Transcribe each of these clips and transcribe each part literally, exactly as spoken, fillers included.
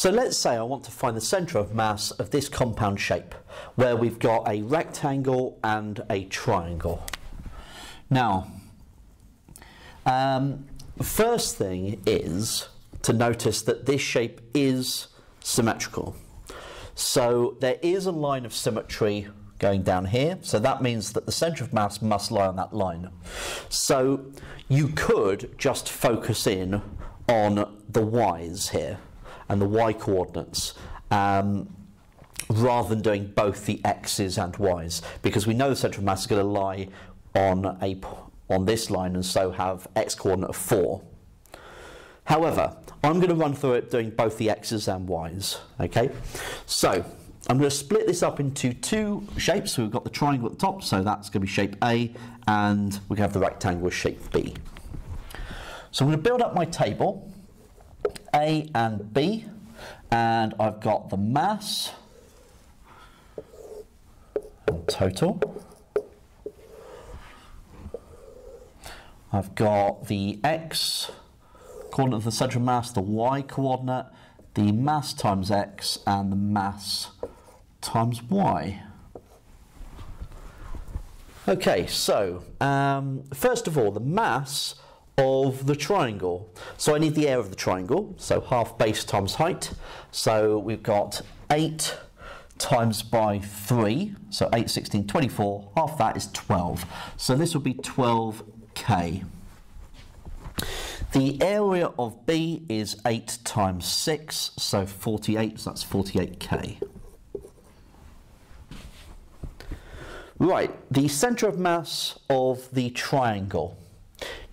So let's say I want to find the centre of mass of this compound shape, where we've got a rectangle and a triangle. Now, um, first thing is to notice that this shape is symmetrical. So there is a line of symmetry going down here, so that means that the centre of mass must lie on that line. So you could just focus in on the y's here and the y coordinates, um, rather than doing both the x's and y's, because we know the centre of mass is going to lie on a on this line, and so have x coordinate of four. However, I'm going to run through it doing both the x's and y's. Okay, so I'm going to split this up into two shapes. We've got the triangle at the top, so that's going to be shape A, and we're going to have the rectangle as shape B. So I'm going to build up my table, A and B, and I've got the mass and total. I've got the x coordinate of the centre of mass, the y coordinate, the mass times x, and the mass times y. Okay, so um, first of all, the mass of the triangle. So I need the area of the triangle, so half base times height. So we've got eight times by three, so eight, sixteen, twenty-four, half that is twelve. So this would be twelve K. The area of B is eight times six, so forty-eight, so that's forty-eight K. Right, the centre of mass of the triangle.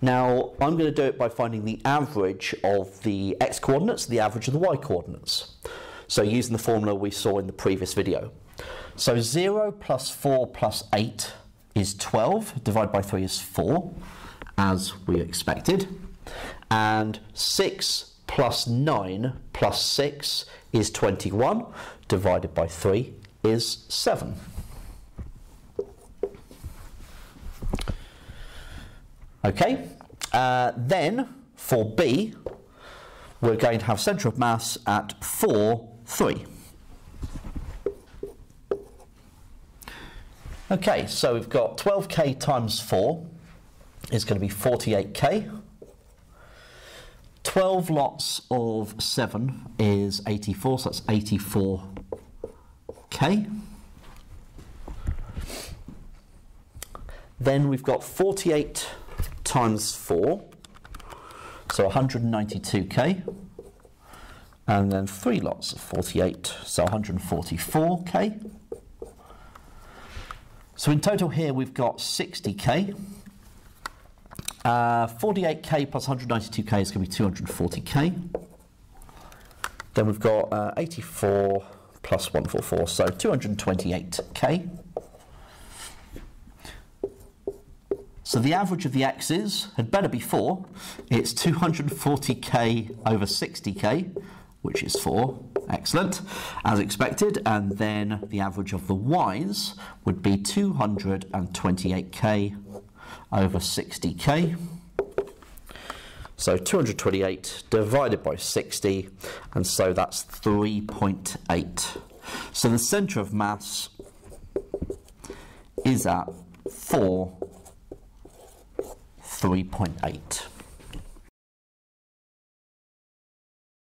Now, I'm going to do it by finding the average of the x-coordinates, the average of the y-coordinates. So using the formula we saw in the previous video. So zero plus four plus eight is twelve, divided by three is four, as we expected. And six plus nine plus six is twenty-one, divided by three is seven. Okay, uh, then for B, we're going to have centre of mass at four, three. Okay, so we've got twelve K times four is going to be forty-eight K. twelve lots of seven is eighty-four, so that's eighty-four K. Then we've got forty-eight times four, so one hundred ninety-two K. And then three lots of forty-eight, so one hundred forty-four K. So in total here we've got sixty K. Uh, forty-eight K plus one hundred ninety-two K is going to be two hundred forty K. Then we've got uh, eighty-four plus one hundred forty-four, so two hundred twenty-eight K. So the average of the x's had better be four. It's two hundred forty K over sixty K, which is four. Excellent, as expected. And then the average of the y's would be two hundred twenty-eight K over sixty K, so two hundred twenty-eight divided by sixty, and so that's three point eight. So the centre of mass is at four, three point eight.